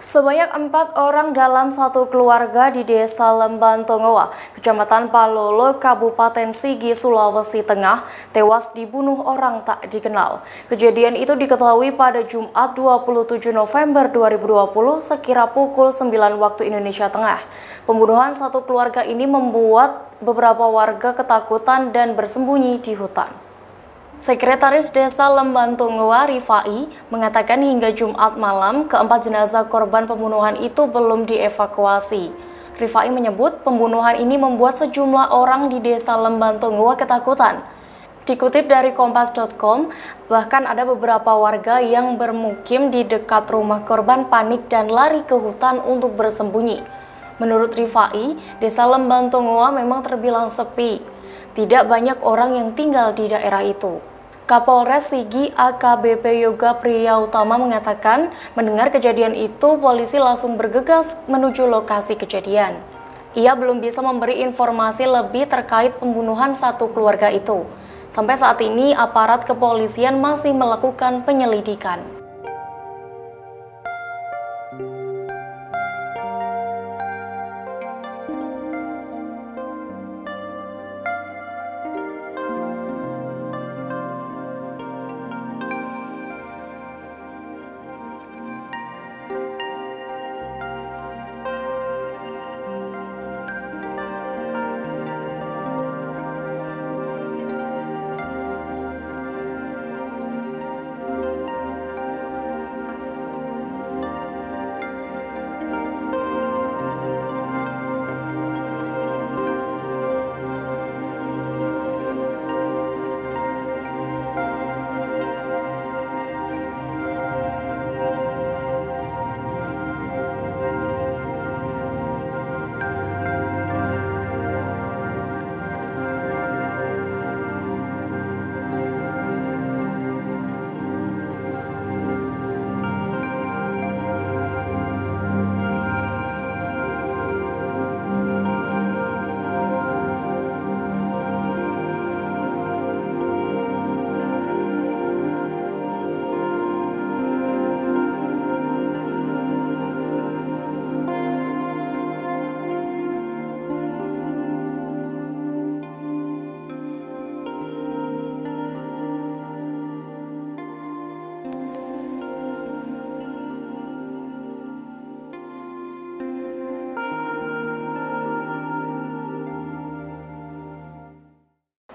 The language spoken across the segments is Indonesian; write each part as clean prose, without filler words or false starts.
Sebanyak 4 orang dalam satu keluarga di desa Lembantongoa, kecamatan Palolo, Kabupaten Sigi, Sulawesi Tengah, tewas dibunuh orang tak dikenal. Kejadian itu diketahui pada Jumat 27 November 2020 sekira pukul 9 waktu Indonesia Tengah. Pembunuhan satu keluarga ini membuat beberapa warga ketakutan dan bersembunyi di hutan. Sekretaris Desa Lembantongoa, Rifai, mengatakan hingga Jumat malam keempat jenazah korban pembunuhan itu belum dievakuasi. Rifai menyebut pembunuhan ini membuat sejumlah orang di Desa Lembantongoa ketakutan. Dikutip dari Kompas.com, bahkan ada beberapa warga yang bermukim di dekat rumah korban panik dan lari ke hutan untuk bersembunyi. Menurut Rifai, Desa Lembantongoa memang terbilang sepi. Tidak banyak orang yang tinggal di daerah itu. Kapolres Sigi AKBP Yoga Priyautama mengatakan, mendengar kejadian itu, polisi langsung bergegas menuju lokasi kejadian. Ia belum bisa memberi informasi lebih terkait pembunuhan satu keluarga itu. Sampai saat ini, aparat kepolisian masih melakukan penyelidikan.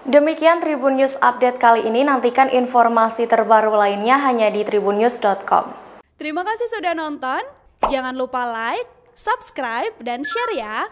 Demikian Tribun News Update kali ini, nantikan informasi terbaru lainnya hanya di tribunnews.com. Terima kasih sudah nonton, jangan lupa like, subscribe, dan share ya!